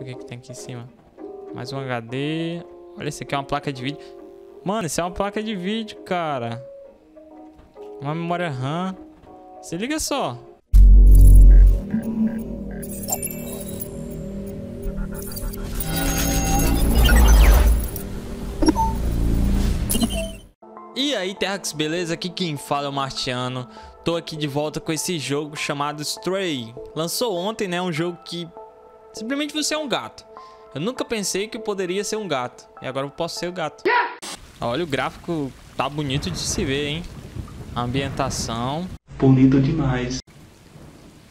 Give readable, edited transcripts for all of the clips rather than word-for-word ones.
Deixa eu ver o que tem aqui em cima. Mais um HD. Olha, isso aqui é uma placa de vídeo. Mano, isso é uma placa de vídeo, cara. Uma memória RAM. Se liga só. E aí, Terrax, beleza? Aqui quem fala é o Martiano. Tô aqui de volta com esse jogo chamado Stray. Lançou ontem, né? Um jogo que simplesmente você é um gato. Eu nunca pensei que eu poderia ser um gato. E agora eu posso ser o gato. Olha, o gráfico tá bonito de se ver, hein? A ambientação. Bonito demais.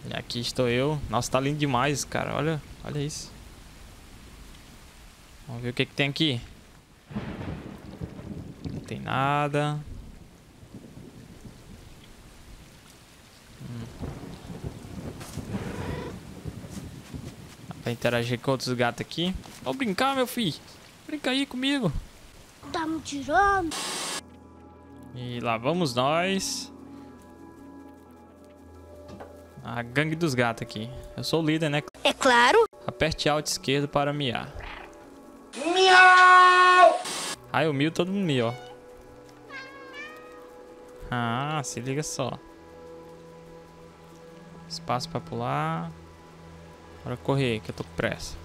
E aqui estou eu. Nossa, tá lindo demais, cara. Olha, olha isso. Vamos ver o que tem aqui. Não tem nada. Dá pra interagir com outros gatos aqui. Vou brincar, meu filho. Brinca aí comigo. Tá me tirando. E lá vamos nós. A gangue dos gatos aqui. Eu sou o líder, né? É claro. Aperte Alt esquerdo para miar. Miau! Ah, eu mio, todo mundo mio, ó. Ah, se liga só. Espaço para pular. Bora correr, que eu tô com pressa.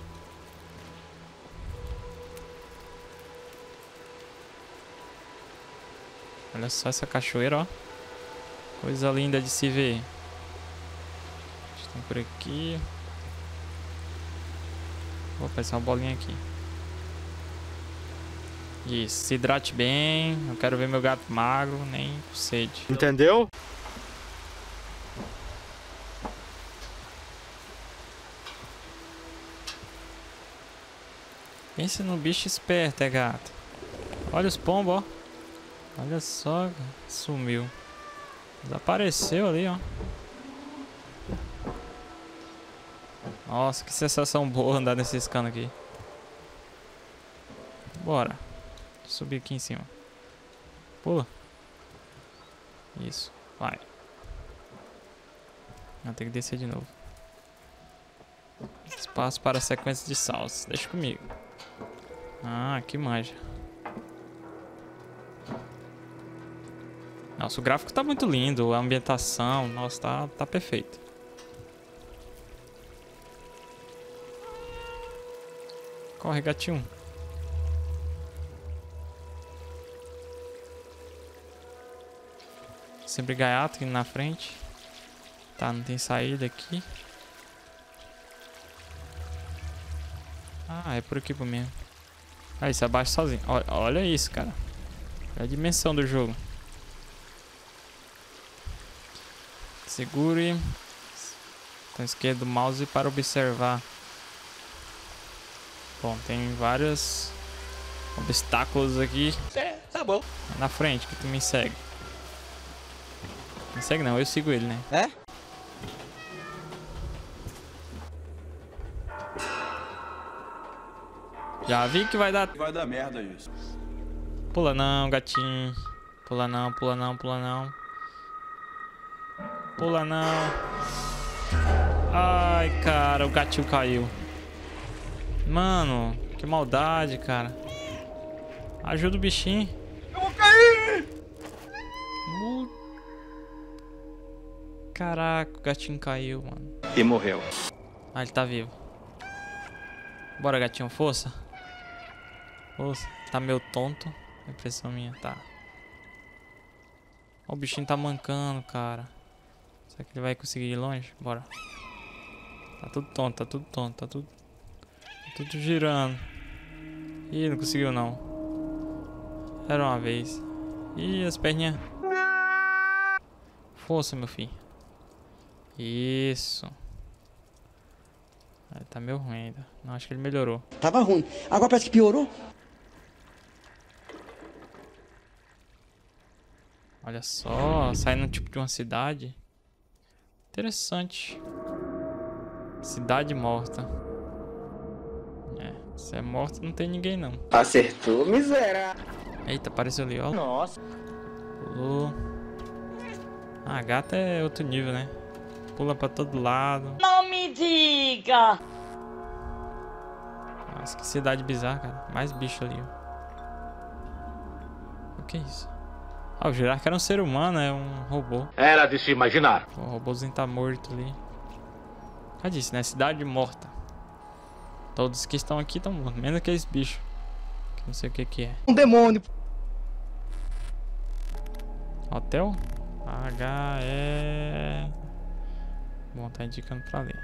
Olha só essa cachoeira, ó. Coisa linda de se ver. Estão por aqui. Vou passar uma bolinha aqui. Isso, se hidrate bem. Não quero ver meu gato magro, nem com sede. Entendeu? Pensa no bicho esperto, é gato. Olha os pombos, ó. Olha só, sumiu. Desapareceu ali, ó. Nossa, que sensação boa andar nesses canos aqui. Bora. Subir aqui em cima. Pula. Isso, vai. Vou ter que descer de novo. Espaço para sequência de saltos. Deixa comigo. Ah, que manja. Nossa, o gráfico tá muito lindo, a ambientação, nossa, tá perfeito. Corre, gatinho. Sempre gaiato aqui na frente. Tá, não tem saída aqui. Ah, é por aqui por mesmo. Aí, se abaixa sozinho. Olha isso, cara. Olha a dimensão do jogo. Segure com a esquerda do mouse para observar. Bom, tem vários obstáculos aqui. É, tá bom. Na frente, que tu me segue. Me segue não, eu sigo ele, né? É? Já vi que vai dar... Vai dar merda isso. Pula não, gatinho. Pula não, pula não, pula não. Pula não. Ai, cara, o gatinho caiu. Mano, que maldade, cara. Ajuda o bichinho. Eu vou cair. Caraca, o gatinho caiu, mano. E morreu. Ah, ele tá vivo. Bora, gatinho, força. Força. Tá meio tonto. É impressão minha, tá. Ó, o bichinho tá mancando, cara. Será que ele vai conseguir ir longe? Bora. Tá tudo tonto, tá tudo tonto, tá tudo girando. Ih, não conseguiu não. Era uma vez. Ih, as perninhas. Força, meu filho. Isso. Tá meio ruim ainda. Não, acho que ele melhorou. Tava ruim. Agora parece que piorou. Olha só, saindo tipo de uma cidade. Interessante. Cidade morta. É, se é morta não tem ninguém não. Acertou, miserável. Eita, apareceu ali, ó. Nossa. Pulou. Ah, a gata é outro nível, né? Pula pra todo lado. Não me diga. Nossa, que cidade bizarra, cara. Mais bicho ali, ó. O que é isso? Ah, o Jirarca era um ser humano, é um robô. Era de se imaginar. O robôzinho tá morto ali. Já disse, né? Cidade morta. Todos que estão aqui estão mortos, menos aqueles bichos. Que não sei o que que é. Um demônio. Hotel? HE... Bom, tá indicando pra ali.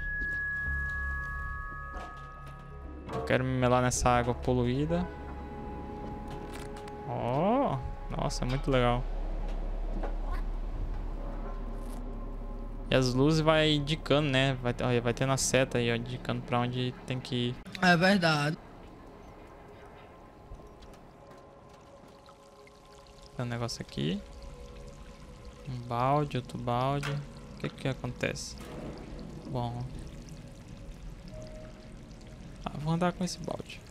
Eu quero me melar nessa água poluída. Oh! Nossa, é muito legal. E as luzes vai indicando, né? Vai tendo a seta aí, ó, indicando pra onde tem que ir. É verdade. Tem um negócio aqui. Um balde, outro balde. O que que acontece? Bom... Ah, vou andar com esse balde.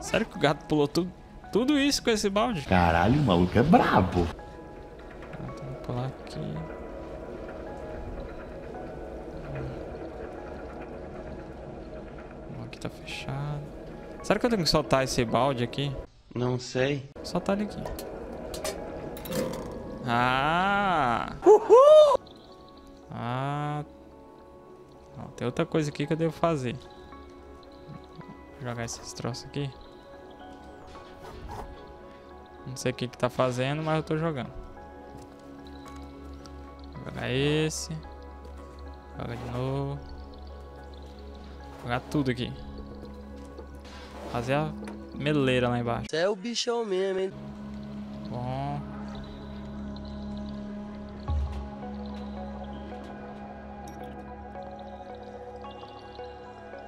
Sério que o gato pulou tudo isso com esse balde? Caralho, o maluco é brabo. Ah, então vou pular aqui. Bom, aqui tá fechado. Será que eu tenho que soltar esse balde aqui? Não sei. Soltar ele aqui. Ah! Uhul! Ah, não, tem outra coisa aqui que eu devo fazer. Vou jogar esses troços aqui. Não sei o que que tá fazendo, mas eu tô jogando. Vou jogar esse. Joga de novo. Vou jogar tudo aqui. Fazer a meleira lá embaixo. Você é o bichão mesmo, hein? Bom.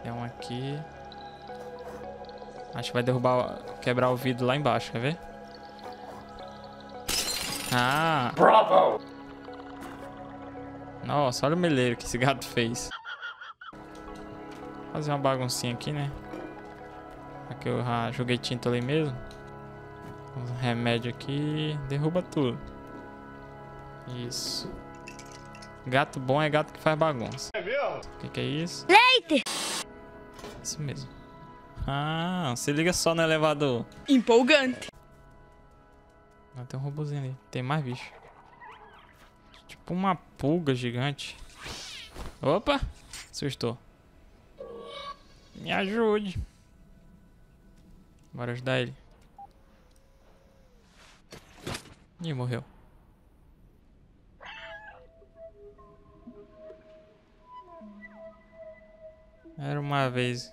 Tem um aqui. Acho que vai derrubar, quebrar o vidro lá embaixo, quer ver? Ah! Bravo! Nossa, olha o meleiro que esse gato fez. Fazer uma baguncinha aqui, né? Aqui eu já joguei tinta ali mesmo. Um remédio aqui. Derruba tudo. Isso. Gato bom é gato que faz bagunça. É mesmo? O que que é isso? Leite! Isso mesmo. Ah, se liga só no elevador. Empolgante. Ah, tem um robôzinho ali. Tem mais bicho. Tipo uma pulga gigante. Opa! Assustou. Me ajude. Bora ajudar ele. Ih, morreu. Era uma vez.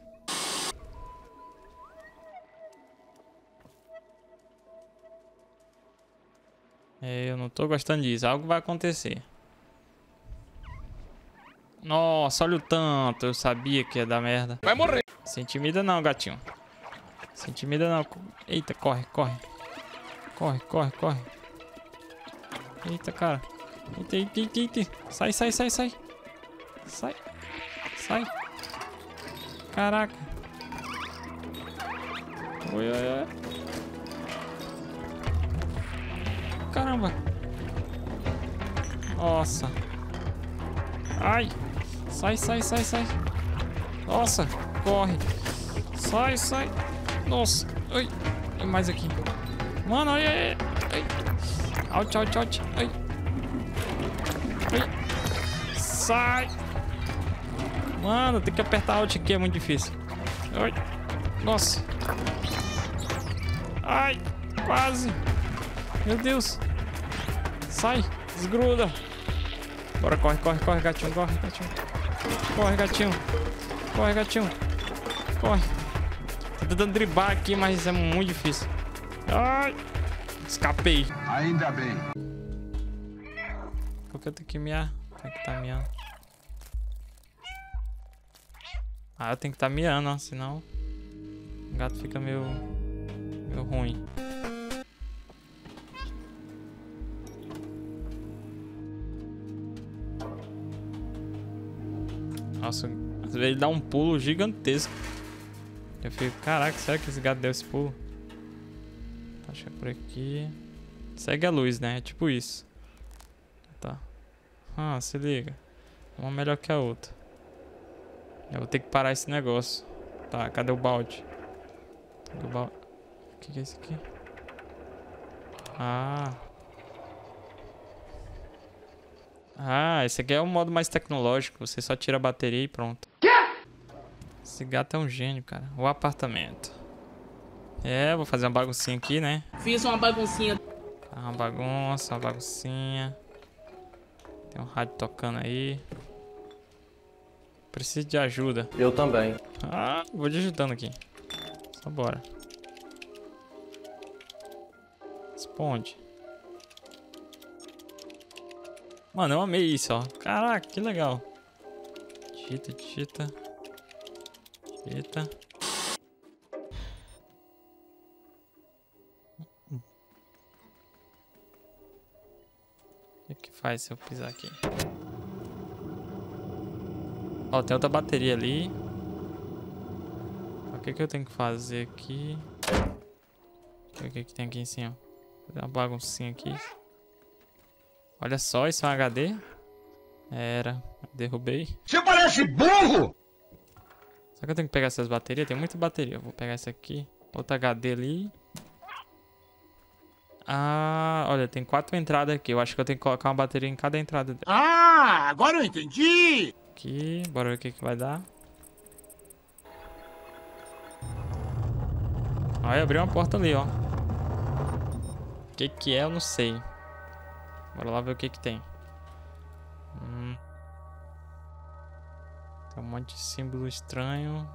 Eu não tô gostando disso. Algo vai acontecer. Nossa, olha o tanto. Eu sabia que ia dar merda. Vai morrer. Se intimida não, gatinho. Se intimida não. Eita, corre, corre. Corre, corre, corre. Eita, cara. Eita, eita, eita, eita. Sai, sai, sai, sai. Sai. Sai. Caraca. Oi, oi, oi. Caramba. Nossa. Ai. Sai, sai, sai, sai. Nossa. Corre. Sai, sai. Nossa. Ai. Tem mais aqui. Mano, ai, ai, ai. Out, out, out. Ai. Ai. Sai. Mano, tem que apertar alt aqui. É muito difícil. Ai. Nossa. Ai. Quase. Meu Deus. Sai. Desgruda. Bora, corre, corre, corre, gatinho. Corre, gatinho. Corre, gatinho. Corre, gatinho. Corre. Tô tentando driblar aqui, mas é muito difícil. Ai. Escapei. Ainda bem. Por que eu tenho que miar? Tem que tá miando. Ah, eu tenho que tá miando, ó. Senão o gato fica meio ruim. Nossa, às vezes ele dá um pulo gigantesco. Eu fico, caraca, será que esse gato deu esse pulo? Acho que é por aqui. Segue a luz, né? É tipo isso. Tá. Ah, se liga. Uma melhor que a outra. Eu vou ter que parar esse negócio. Tá, cadê o balde? Cadê o balde? O que é isso aqui? Ah. Ah, esse aqui é o modo mais tecnológico. Você só tira a bateria e pronto. Esse gato é um gênio, cara. O apartamento. É, vou fazer uma baguncinha aqui, né? Fiz uma baguncinha. Uma bagunça, uma baguncinha. Tem um rádio tocando aí. Preciso de ajuda. Eu também. Ah, vou te ajudando aqui. Só bora. Responde. Mano, eu amei isso, ó. Caraca, que legal. Digita, digita. Digita. O que faz se eu pisar aqui? Ó, tem outra bateria ali. O que que eu tenho que fazer aqui? O que que tem aqui em cima? Vou dar uma baguncinha aqui. Olha só, isso é um HD? Era. Derrubei. Você parece burro! Só que eu tenho que pegar essas baterias. Tem muita bateria. Eu vou pegar essa aqui. Outra HD ali. Ah, olha, tem 4 entradas aqui. Eu acho que eu tenho que colocar uma bateria em cada entrada dela. Ah, agora eu entendi! Aqui, bora ver o que que vai dar. Olha, abriu uma porta ali, ó. O que que é, eu não sei. Bora lá ver o que que tem. Tem um monte de símbolo estranho.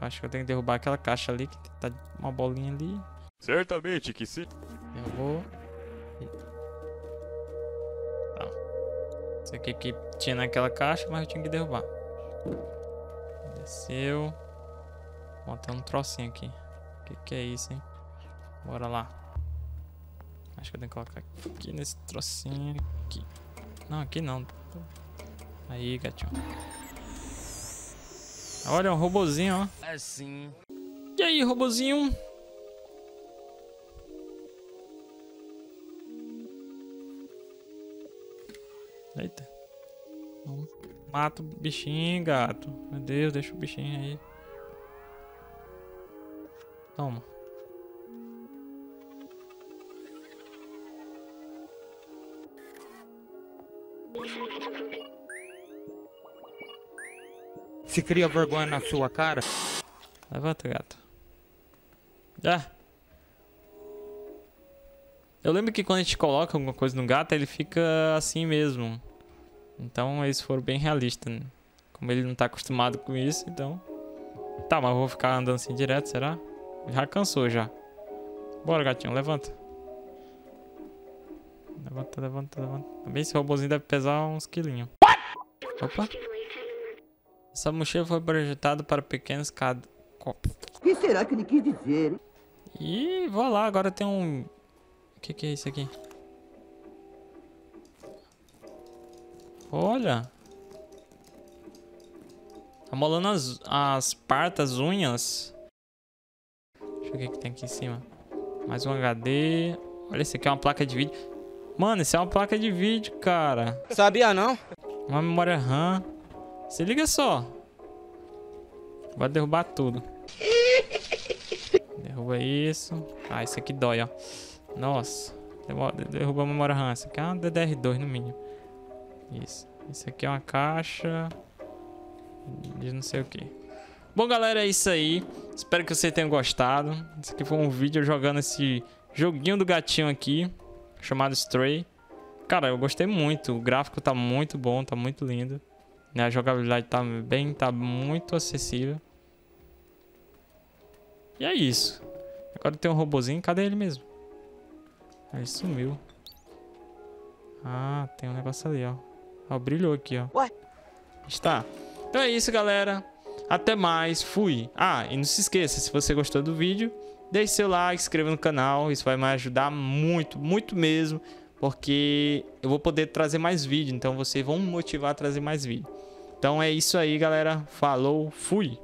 Eu acho que eu tenho que derrubar aquela caixa ali, que tá uma bolinha ali. Certamente que sim. Eu vou... Tá. Isso aqui que tinha naquela caixa, mas eu tinha que derrubar. Desceu. Botando um trocinho aqui. O que é isso, hein? Bora lá. Acho que eu tenho que colocar aqui nesse trocinho aqui. Não, aqui não. Aí, gatinho. Olha, um robozinho, ó. É sim. E aí, robozinho? Eita. Não mata o bichinho, gato. Meu Deus, deixa o bichinho aí. Toma. Se cria vergonha na sua cara. Levanta, gato. Já. Eu lembro que quando a gente coloca alguma coisa no gato, ele fica assim mesmo. Então eles foram bem realistas, né? Como ele não tá acostumado com isso, então... Tá, mas eu vou ficar andando assim direto, será? Já cansou, já. Bora, gatinho, levanta. Levanta, levanta, levanta. Também esse robôzinho deve pesar uns quilinhos. Opa. Essa mochila foi projetada para pequenos copos. O que será que ele quis dizer, hein? Ih, vou lá, agora tem um... O que é isso aqui? Olha! Amolando as partas, unhas. Deixa eu ver o que tem aqui em cima. Mais um HD. Olha, isso aqui é uma placa de vídeo. Mano, isso é uma placa de vídeo, cara. Sabia não? Uma memória RAM. Se liga só. Vai derrubar tudo. Derruba isso. Ah, isso aqui dói, ó. Nossa, derrubou a memória RAM. Isso aqui é uma DDR2 no mínimo. Isso. Isso aqui é uma caixa de não sei o que. Bom, galera, é isso aí. Espero que vocês tenham gostado. Isso aqui foi um vídeo jogando esse joguinho do gatinho aqui, chamado Stray. Cara, eu gostei muito. O gráfico tá muito bom, tá muito lindo. A jogabilidade tá bem, tá muito acessível. E é isso. Agora tem um robozinho. Cadê ele mesmo? Ele sumiu. Ah, tem um negócio ali, ó. Ó, brilhou aqui, ó. What? Está. Então é isso, galera. Até mais. Fui. Ah, e não se esqueça, se você gostou do vídeo, deixe seu like, se inscreva no canal. Isso vai me ajudar muito, muito mesmo. Porque eu vou poder trazer mais vídeo. Então vocês vão me motivar a trazer mais vídeo. Então é isso aí, galera. Falou. Fui.